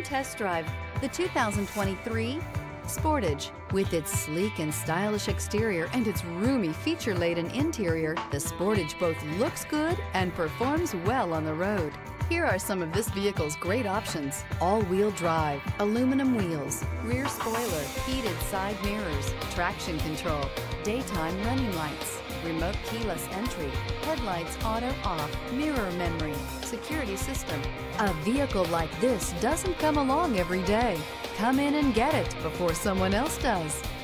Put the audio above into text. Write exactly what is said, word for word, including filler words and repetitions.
Come test drive the two thousand twenty-three Sportage. With its sleek and stylish exterior and its roomy feature-laden interior, the Sportage both looks good and performs well on the road. Here are some of this vehicle's great options: all-wheel drive, aluminum wheels, rear spoiler, heated side mirrors, traction control, daytime running lights, remote keyless entry, headlights auto off, mirror memory, security system. A vehicle like this doesn't come along every day. Come in and get it before someone else does.